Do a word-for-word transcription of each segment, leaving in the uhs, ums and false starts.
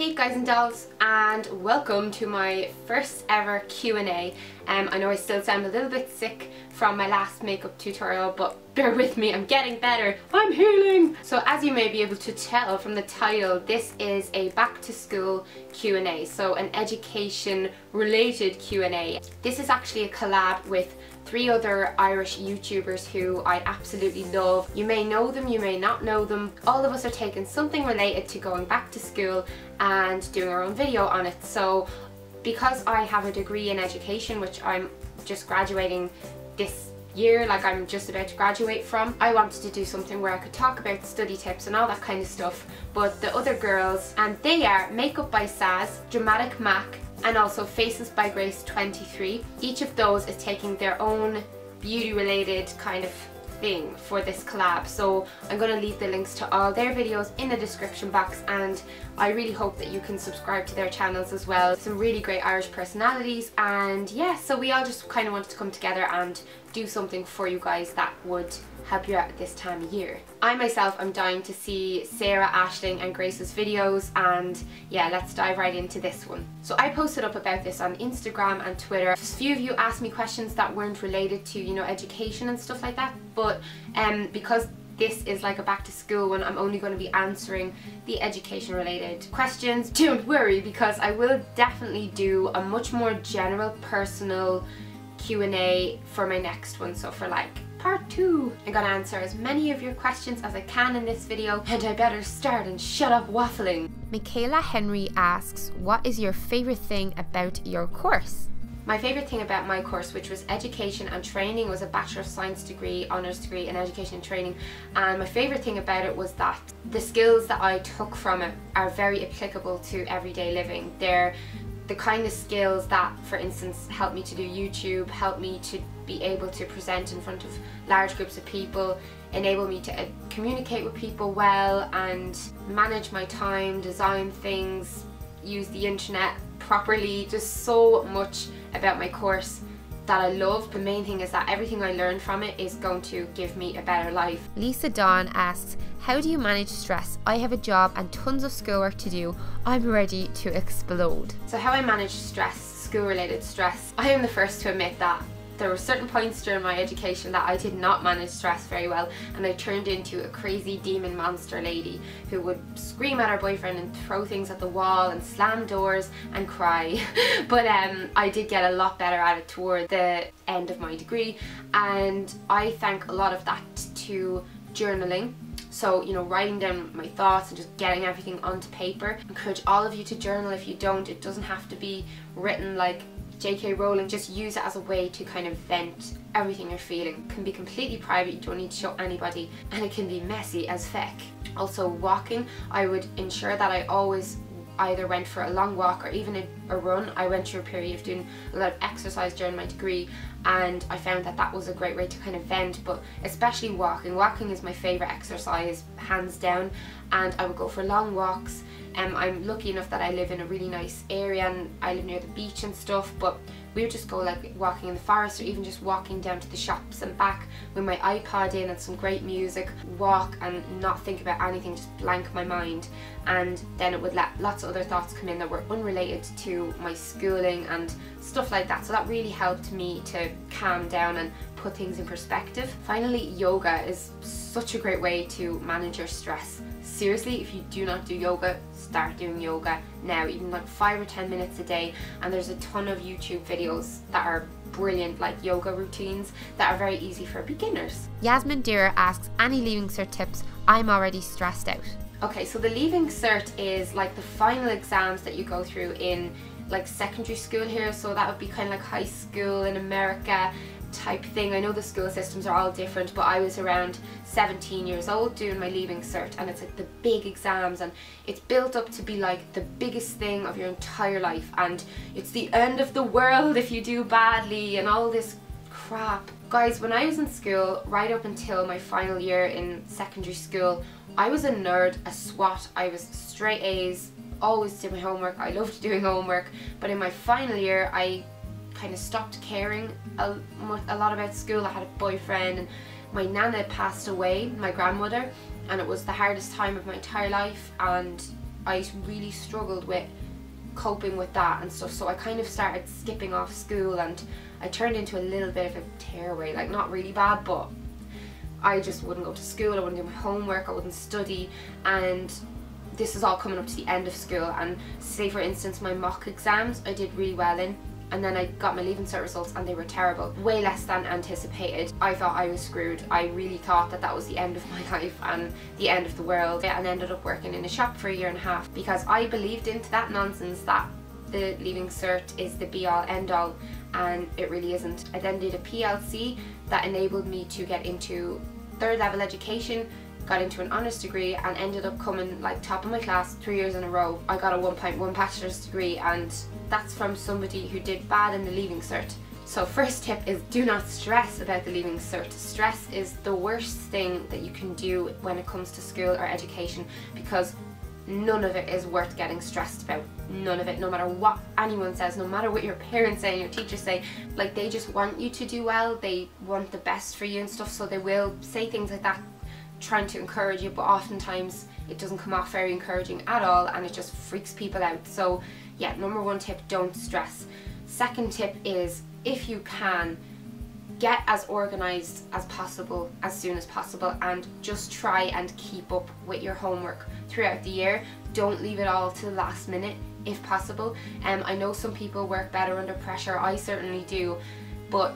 Hey guys and dolls, and welcome to my first ever Q and A. Um, I know I still sound a little bit sick from my last makeup tutorial, but bear with me, I'm getting better, I'm healing! So as you may be able to tell from the title, this is a back to school Q and A, so an education related Q and A. This is actually a collab with three other Irish YouTubers who I absolutely love. You may know them, you may not know them. All of us are taking something related to going back to school and doing our own video on it. So because I have a degree in education, which I'm just graduating this year, like I'm just about to graduate from, I wanted to do something where I could talk about study tips and all that kind of stuff. But the other girls, and they are Makeup by Saz, Dramatic Mac, and also Faces by Grace twenty-three. Each of those is taking their own beauty related kind of thing for this collab, so I'm going to leave the links to all their videos in the description box, and I really hope that you can subscribe to their channels as well. Some really great Irish personalities, and yeah, so we all just kind of wanted to come together and do something for you guys that would help you out at this time of year. I myself am dying to see Sarah, Aisling and Grace's videos, and yeah, let's dive right into this one. So I posted up about this on Instagram and Twitter. A few of you asked me questions that weren't related to, you know, education and stuff like that, but um, because this is like a back to school one, I'm only going to be answering the education related questions. Don't worry, because I will definitely do a much more general personal Q and A for my next one, so for like part two. I'm gonna answer as many of your questions as I can in this video, and I better start and shut up waffling. Michaela Henry asks, what is your favourite thing about your course? My favourite thing about my course, which was education and training, was a Bachelor of Science degree, honours degree in education and training, and my favourite thing about it was that the skills that I took from it are very applicable to everyday living. They're the kind of skills that, for instance, helped me to do YouTube, helped me to be able to present in front of large groups of people, enable me to uh, communicate with people well and manage my time, design things, use the internet properly. Just so much about my course that I love. The main thing is that everything I learned from it is going to give me a better life. Lisa Dawn asks, how do you manage stress? I have a job and tons of schoolwork to do. I'm ready to explode. So how I manage stress, school related stress, I am the first to admit that there were certain points during my education that I did not manage stress very well, and I turned into a crazy demon monster lady who would scream at her boyfriend and throw things at the wall and slam doors and cry. But um, I did get a lot better at it toward the end of my degree, and I thank a lot of that to journaling. So, you know, writing down my thoughts and just getting everything onto paper. I encourage all of you to journal. If you don't, it doesn't have to be written like J K Rowling. Just use it as a way to kind of vent everything you're feeling. It can be completely private, you don't need to show anybody, and it can be messy as feck. Also walking, I would ensure that I always either went for a long walk or even a, a run. I went through a period of doing a lot of exercise during my degree, and I found that that was a great way to kind of vent, but especially walking. Walking is my favourite exercise, hands down, and I would go for long walks. Um, I'm lucky enough that I live in a really nice area, and I live near the beach and stuff, but we would just go like walking in the forest, or even just walking down to the shops and back with my iPod in and some great music. Walk and not think about anything, just blank my mind, and then it would let lots of other thoughts come in that were unrelated to my schooling and stuff like that. So that really helped me to calm down and put things in perspective. Finally, yoga is such a great way to manage your stress. Seriously, if you do not do yoga, start doing yoga now, even like five or ten minutes a day. And there's a ton of YouTube videos that are brilliant, like yoga routines that are very easy for beginners. Yasmin Dearer asks, any Leaving Cert tips? I'm already stressed out. Okay, so the Leaving Cert is like the final exams that you go through in like secondary school here, so that would be kind of like high school in America type thing. I know the school systems are all different, but I was around seventeen years old doing my Leaving Cert, and it's like the big exams, and it's built up to be like the biggest thing of your entire life, and it's the end of the world if you do badly and all this crap. Guys, when I was in school, right up until my final year in secondary school, I was a nerd, a swot, I was straight A's, always did my homework, I loved doing homework, but in my final year I kind of stopped caring a, a lot about school. I had a boyfriend, and my nana passed away, my grandmother, and it was the hardest time of my entire life, and I really struggled with coping with that and stuff, so I kind of started skipping off school and I turned into a little bit of a tearaway, like not really bad, but I just wouldn't go to school, I wouldn't do my homework, I wouldn't study, and this is all coming up to the end of school. And say for instance my mock exams I did really well in, and then I got my Leaving Cert results and they were terrible, way less than anticipated. I thought I was screwed. I really thought that that was the end of my life and the end of the world, and ended up working in a shop for a year and a half because I believed into that nonsense that the Leaving Cert is the be all end all, and it really isn't. I then did a P L C that enabled me to get into third level education, got into an honours degree, and ended up coming like top of my class three years in a row. I got a one point one bachelor's degree, and that's from somebody who did bad in the Leaving Cert. So first tip is, do not stress about the Leaving Cert. Stress is the worst thing that you can do when it comes to school or education, because none of it is worth getting stressed about. None of it, no matter what anyone says, no matter what your parents say and your teachers say. Like, they just want you to do well, they want the best for you and stuff, so they will say things like that trying to encourage you, but oftentimes it doesn't come off very encouraging at all, and it just freaks people out. So yeah, number one tip, don't stress. Second tip is, if you can, get as organised as possible as soon as possible, and just try and keep up with your homework throughout the year. Don't leave it all to the last minute if possible. Um, I know some people work better under pressure, I certainly do, but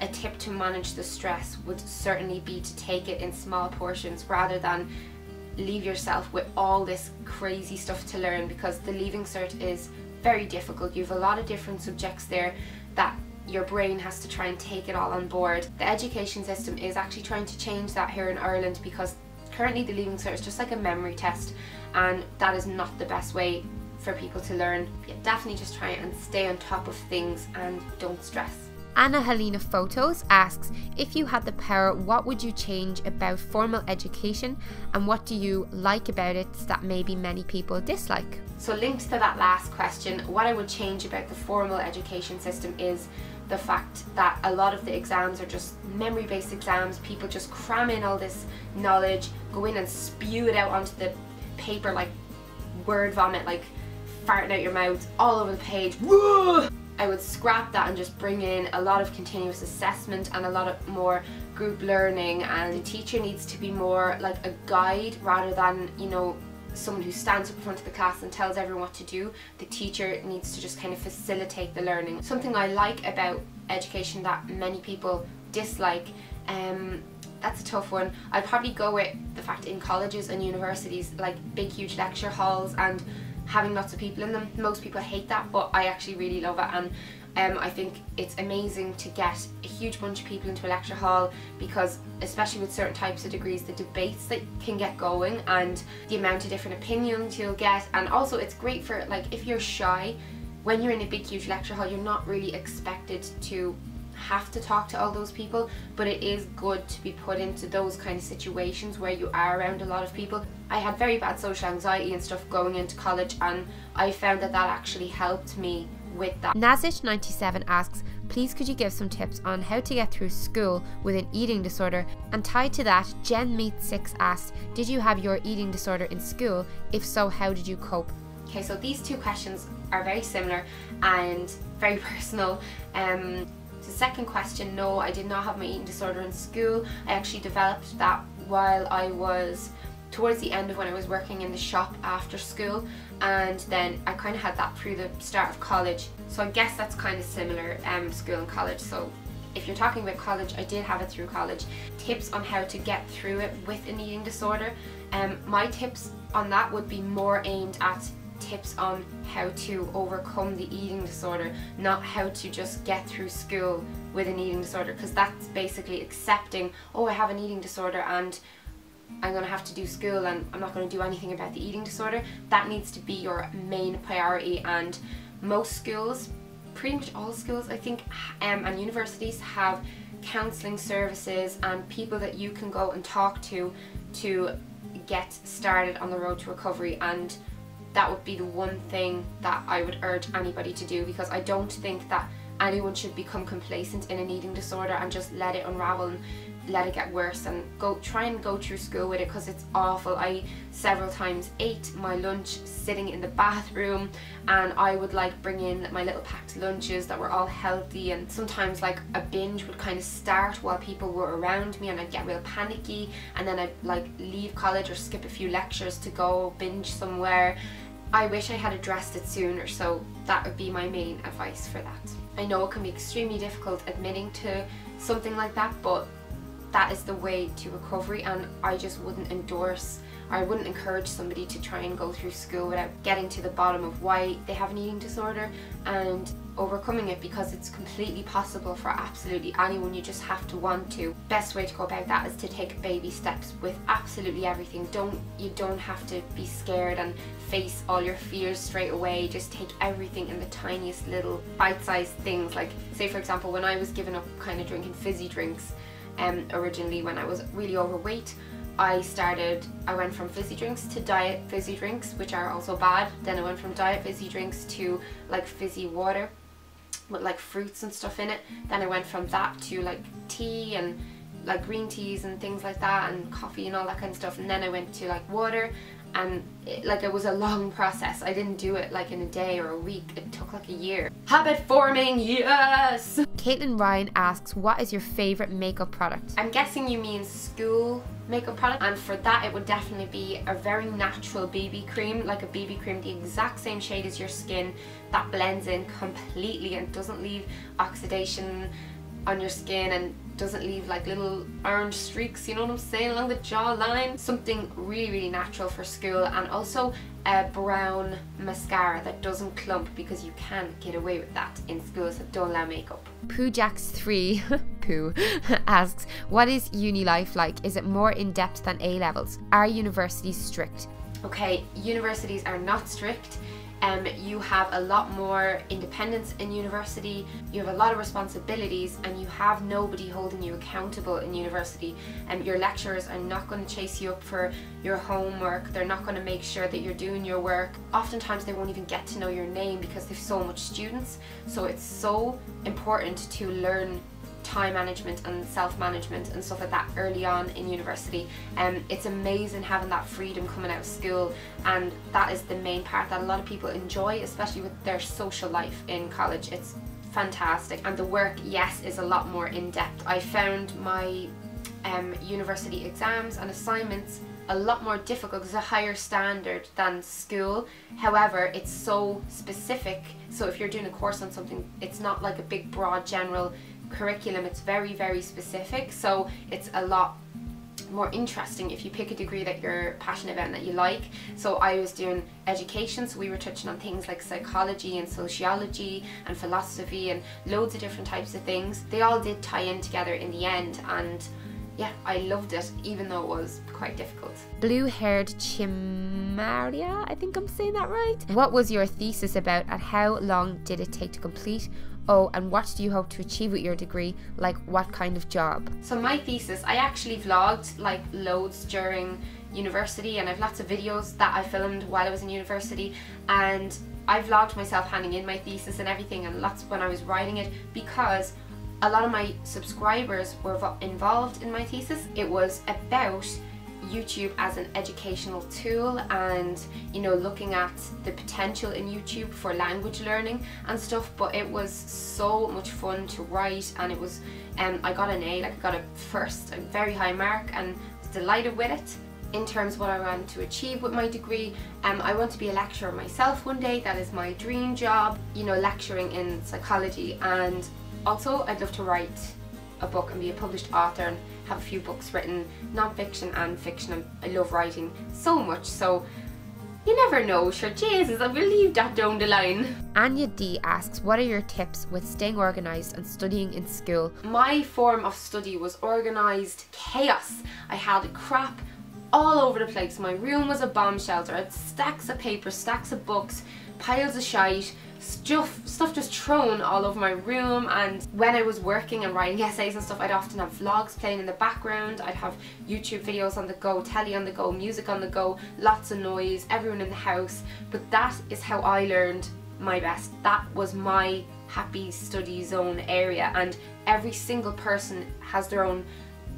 a tip to manage the stress would certainly be to take it in small portions rather than leave yourself with all this crazy stuff to learn, because the Leaving Cert is very difficult. You have a lot of different subjects there that your brain has to try and take it all on board. The education system is actually trying to change that here in Ireland, because currently the Leaving Cert is just like a memory test, and that is not the best way for people to learn. Yeah, definitely just try and stay on top of things and don't stress. Anna Helena Photos asks, if you had the power, what would you change about formal education, and what do you like about it that maybe many people dislike? So linked to that last question, what I would change about the formal education system is the fact that a lot of the exams are just memory-based exams. People just cram in all this knowledge, go in and spew it out onto the paper like word vomit, like farting out your mouth all over the page. Whoa! I would scrap that and just bring in a lot of continuous assessment and a lot of more group learning, and the teacher needs to be more like a guide rather than, you know, someone who stands up in front of the class and tells everyone what to do. The teacher needs to just kind of facilitate the learning. Something I like about education that many people dislike, um, that's a tough one. I'd probably go with the fact in colleges and universities, like big huge lecture halls and having lots of people in them. Most people hate that, but I actually really love it, and um, I think it's amazing to get a huge bunch of people into a lecture hall, because especially with certain types of degrees, the debates that can get going and the amount of different opinions you'll get. And also it's great for, like, if you're shy, when you're in a big huge lecture hall you're not really expected to have to talk to all those people, but it is good to be put into those kind of situations where you are around a lot of people. I had very bad social anxiety and stuff going into college, and I found that that actually helped me with that. Nazish ninety-seven asks, please could you give some tips on how to get through school with an eating disorder? And tied to that, Jen Meat six asked, did you have your eating disorder in school? If so, how did you cope? Okay, so these two questions are very similar and very personal. Um, The second question, no, I did not have my eating disorder in school. I actually developed that while I was towards the end of when I was working in the shop after school, and then I kind of had that through the start of college. So I guess that's kind of similar, um, school and college. So if you're talking about college, I did have it through college. Tips on how to get through it with an eating disorder. Um, my tips on that would be more aimed at tips on how to overcome the eating disorder, not how to just get through school with an eating disorder, because that's basically accepting, oh, I have an eating disorder and I'm going to have to do school and I'm not going to do anything about the eating disorder. That needs to be your main priority, and most schools, pretty much all schools I think, um, and universities have counselling services and people that you can go and talk to to get started on the road to recovery, and that would be the one thing that I would urge anybody to do, because I don't think that anyone should become complacent in an eating disorder and just let it unravel and let it get worse and go try and go through school with it, because it's awful. I several times ate my lunch sitting in the bathroom, and I would like bring in my little packed lunches that were all healthy, and sometimes like a binge would kind of start while people were around me, and I'd get real panicky, and then I'd like leave college or skip a few lectures to go binge somewhere. I wish I had addressed it sooner, so that would be my main advice for that. I know it can be extremely difficult admitting to something like that, but that is the way to recovery, and I just wouldn't endorse, or I wouldn't encourage somebody to try and go through school without getting to the bottom of why they have an eating disorder and overcoming it, because it's completely possible for absolutely anyone. You just have to want to. Best way to go about that is to take baby steps with absolutely everything. Don't you don't have to be scared and face all your fears straight away. Just take everything in the tiniest little bite-sized things. Like, say for example, when I was giving up kind of drinking fizzy drinks um, originally when I was really overweight, I started, I went from fizzy drinks to diet fizzy drinks, which are also bad. Then I went from diet fizzy drinks to like fizzy water with like fruits and stuff in it. Then I went from that to like tea and like green teas and things like that, and coffee and all that kind of stuff. And then I went to like water, and it, like it was a long process. I didn't do it like in a day or a week. It took like a year. Habit forming, yes! Caitlin Ryan asks, what is your favourite makeup product? I'm guessing you mean school makeup product, and for that it would definitely be a very natural B B cream, like a B B cream the exact same shade as your skin that blends in completely and doesn't leave oxidation on your skin and doesn't leave like little orange streaks, you know what I'm saying, along the jawline. Something really really natural for school, and also a brown mascara that doesn't clump, because you can't get away with that in school, so don't allow makeup. PooJacks three Poo asks, what is uni life like? Is it more in depth than A levels? Are universities strict? Okay, universities are not strict. Um, you have a lot more independence in university, you have a lot of responsibilities, and you have nobody holding you accountable in university. And um, your lecturers are not going to chase you up for your homework, they're not going to make sure that you're doing your work. Oftentimes they won't even get to know your name because there's so much students, so it's so important to learn time management and self-management and stuff like that early on in university. And um, it's amazing having that freedom coming out of school, and that is the main part that a lot of people enjoy, especially with their social life in college. It's fantastic. And the work, yes, is a lot more in-depth. I found my um, university exams and assignments a lot more difficult. It's a higher standard than school, however it's so specific, so if you're doing a course on something, it's not like a big broad general curriculum, it's very very specific, so it's a lot more interesting if you pick a degree that you're passionate about and that you like. So I was doing education, so we were touching on things like psychology and sociology and philosophy and loads of different types of things. They all did tie in together in the end, and yeah, I loved it, even though it was quite difficult. Blue haired chimaria, I think I'm saying that right. What was your thesis about, and how long did it take to complete? Oh, and what do you hope to achieve with your degree? Like, what kind of job? So my thesis, I actually vlogged like loads during university, and I've lots of videos that I filmed while I was in university, and I vlogged myself handing in my thesis and everything, and lots when I was writing it, because a lot of my subscribers were involved in my thesis. It was about YouTube as an educational tool, and you know, looking at the potential in YouTube for language learning and stuff, but it was so much fun to write, and it was um, I got an A, like I got a first, a very high mark, and was delighted with it. In terms of what I want to achieve with my degree, um, I want to be a lecturer myself one day. That is my dream job, you know, lecturing in psychology, and also I'd love to write a book and be a published author and have a few books written, non-fiction and fiction. I love writing so much, so you never know, sure Jesus, I will leave that down the line. Anya D asks, what are your tips with staying organised and studying in school? My form of study was organised chaos. I had crap all over the place. My room was a bomb shelter. I had stacks of paper, stacks of books, piles of shite, stuff stuff just thrown all over my room. And when I was working and writing essays and stuff, I'd often have vlogs playing in the background, I'd have YouTube videos on the go, telly on the go, music on the go, lots of noise, everyone in the house. But that is how I learned my best. That was my happy study zone area, and every single person has their own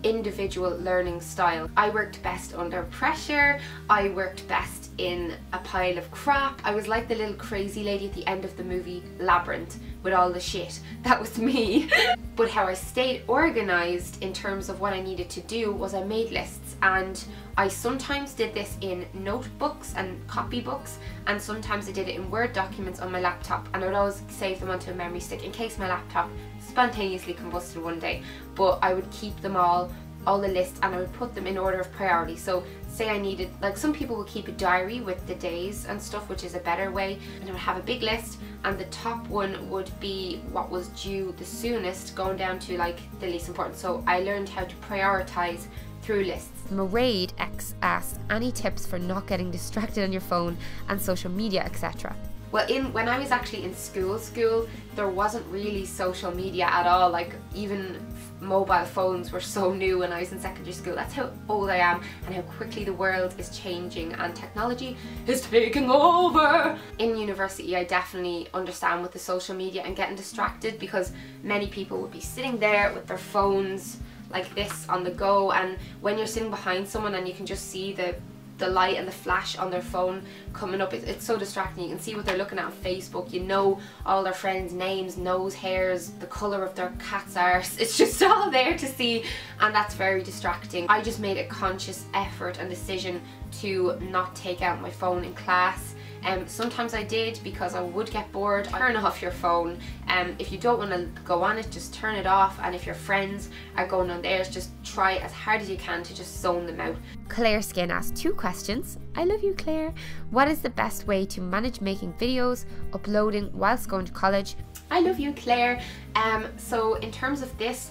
individual learning style. I worked best under pressure, I worked best in a pile of crap. I was like the little crazy lady at the end of the movie Labyrinth with all the shit. That was me. But how I stayed organized in terms of what I needed to do was I made lists, and I sometimes did this in notebooks and copybooks, and sometimes I did it in Word documents on my laptop, and I would always save them onto a memory stick in case my laptop spontaneously combusted one day. But I would keep them all, all the lists, and I would put them in order of priority. So say I needed, like some people will keep a diary with the days and stuff, which is a better way, and I would have a big list, and the top one would be what was due the soonest, going down to like the least important. So I learned how to prioritize through lists. Maraid X asked, any tips for not getting distracted on your phone and social media, et cetera? Well, in when I was actually in school, school, there wasn't really social media at all. Like, even mobile phones were so new when I was in secondary school. That's how old I am and how quickly the world is changing and technology is taking over. In university, I definitely understand with the social media and getting distracted, because many people would be sitting there with their phones like this on the go, and when you're sitting behind someone and you can just see the the light and the flash on their phone coming up, it, it's so distracting. You can see what they're looking at on Facebook, you know all their friends' names, nose hairs, the colour of their cat's arse. It's just all there to see, and that's very distracting. I just made a conscious effort and decision to not take out my phone in class. Um, sometimes I did because I would get bored. Turn off your phone. Um, if you don't want to go on it, just turn it off, and if your friends are going on theirs, just try as hard as you can to just zone them out. Claire Skin asked two questions. I love you, Claire. What is the best way to manage making videos, uploading whilst going to college? I love you, Claire. Um, so in terms of this,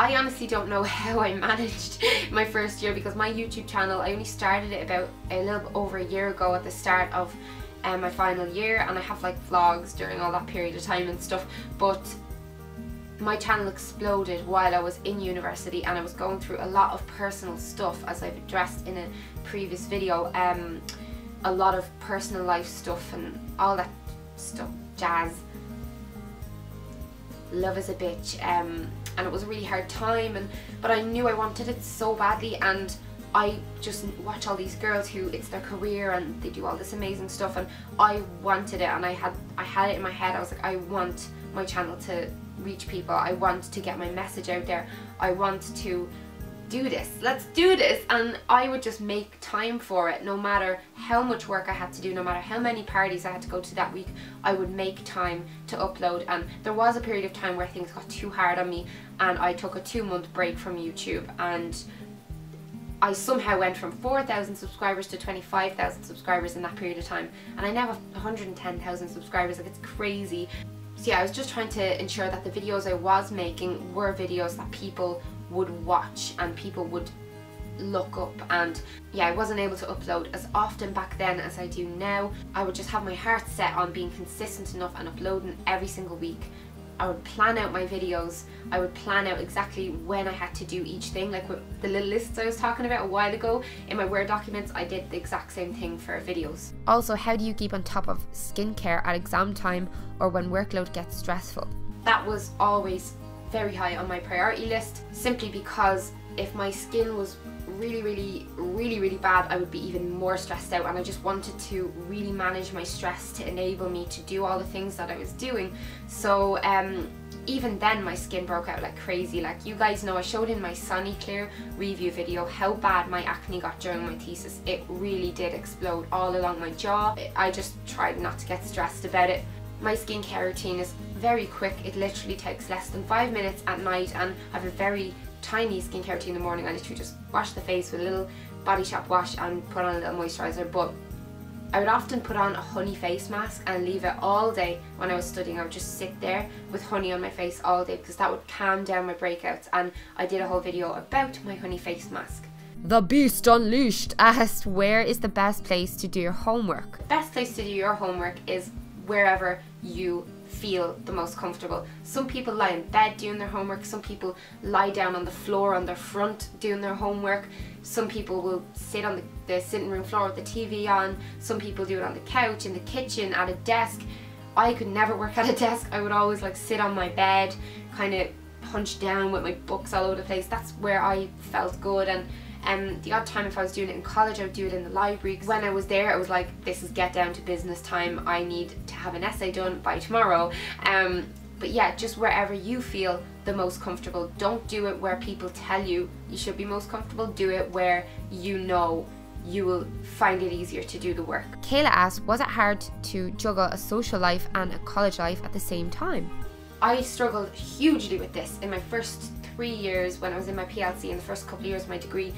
I honestly don't know how I managed my first year, because my YouTube channel, I only started it about a little over a year ago at the start of um, my final year, and I have like vlogs during all that period of time and stuff, but my channel exploded while I was in university, and I was going through a lot of personal stuff, as I've addressed in a previous video, um, a lot of personal life stuff and all that stuff, jazz, love is a bitch, um, and it was a really hard time, and but I knew I wanted it so badly, and I just watch all these girls who it's their career and they do all this amazing stuff, and I wanted it, and I had I had it in my head. I was like, I want my channel to reach people, I want to get my message out there, I want to do this, let's do this, and I would just make time for it. No matter how much work I had to do, no matter how many parties I had to go to that week, I would make time to upload. And there was a period of time where things got too hard on me, and I took a two month break from YouTube, and I somehow went from four thousand subscribers to twenty-five thousand subscribers in that period of time, and I now have one hundred ten thousand subscribers. Like, it's crazy. So yeah, I was just trying to ensure that the videos I was making were videos that people would watch and people would look up, and yeah, I wasn't able to upload as often back then as I do now. I would just have my heart set on being consistent enough and uploading every single week. I would plan out my videos, I would plan out exactly when I had to do each thing, like with the little lists I was talking about a while ago in my Word documents. I did the exact same thing for videos. Also, how do you keep on top of skincare at exam time or when workload gets stressful? That was always very high on my priority list, simply because if my skin was really really really really bad, I would be even more stressed out, and I just wanted to really manage my stress to enable me to do all the things that I was doing. So um, even then my skin broke out like crazy. Like, you guys know I showed in my Sunny Clear review video how bad my acne got during my thesis. It really did explode all along my jaw. I just tried not to get stressed about it. My skincare routine is very quick. It literally takes less than five minutes at night, and I have a very tiny skincare routine in the morning. I literally just wash the face with a little body shop wash and put on a little moisturizer, but I would often put on a honey face mask and leave it all day. When I was studying, I would just sit there with honey on my face all day, because that would calm down my breakouts, and I did a whole video about my honey face mask. The Beast Unleashed asked, where is the best place to do your homework? The best place to do your homework is wherever you feel the most comfortable. Some people lie in bed doing their homework, some people lie down on the floor on their front doing their homework, some people will sit on the, the sitting room floor with the T V on, some people do it on the couch, in the kitchen, at a desk. I could never work at a desk. I would always like sit on my bed, kind of hunched down with my books all over the place. That's where I felt good. And um, the odd time if I was doing it in college, I would do it in the library. Cause when I was there, I was like, this is get down to business time. I need to have an essay done by tomorrow. Um, but yeah, just wherever you feel the most comfortable. Don't do it where people tell you you should be most comfortable. Do it where you know you will find it easier to do the work. Kayla asked, was it hard to juggle a social life and a college life at the same time? I struggled hugely with this in my first three years when I was in my P L C, in the first couple of years of my degree.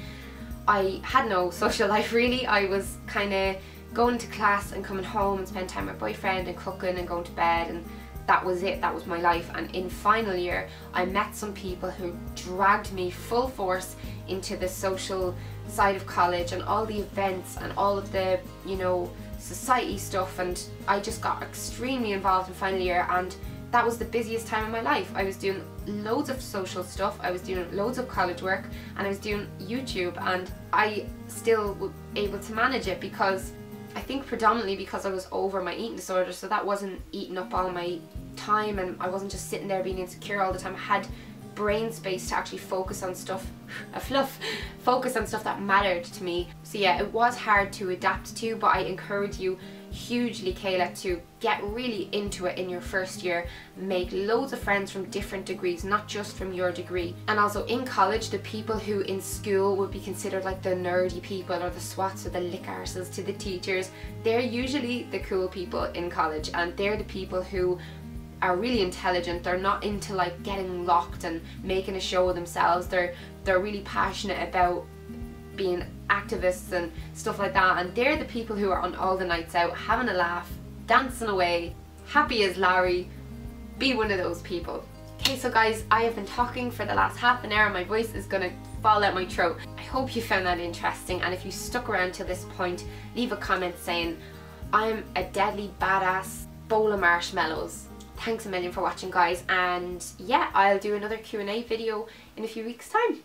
I had no social life really. I was kind of going to class and coming home and spending time with my boyfriend and cooking and going to bed, and that was it, that was my life. And in final year, I met some people who dragged me full force into the social side of college and all the events and all of the, you know, society stuff, and I just got extremely involved in final year, and that was the busiest time of my life. I was doing loads of social stuff, I was doing loads of college work, and I was doing YouTube, and I still was able to manage it because I think predominantly because I was over my eating disorder, so that wasn't eating up all my time and I wasn't just sitting there being insecure all the time. I had brain space to actually focus on stuff, a fluff, focus on stuff that mattered to me. So yeah, it was hard to adapt to, but I encourage you hugely, Kayla, to get really into it in your first year. Make loads of friends from different degrees, not just from your degree. And also in college, the people who in school would be considered like the nerdy people or the swats or the lick arses to the teachers, they're usually the cool people in college, and they're the people who are really intelligent. They're not into like getting locked and making a show of themselves. They're they're really passionate about being activists and stuff like that, and they're the people who are on all the nights out having a laugh, dancing away, happy as Larry. Be one of those people. Okay, so guys, I have been talking for the last half an hour. My voice is gonna fall out my throat. I hope you found that interesting, and if you stuck around till this point, leave a comment saying I'm a deadly badass bowl of marshmallows. Thanks a million for watching, guys, and yeah, I'll do another Q and A video in a few weeks time.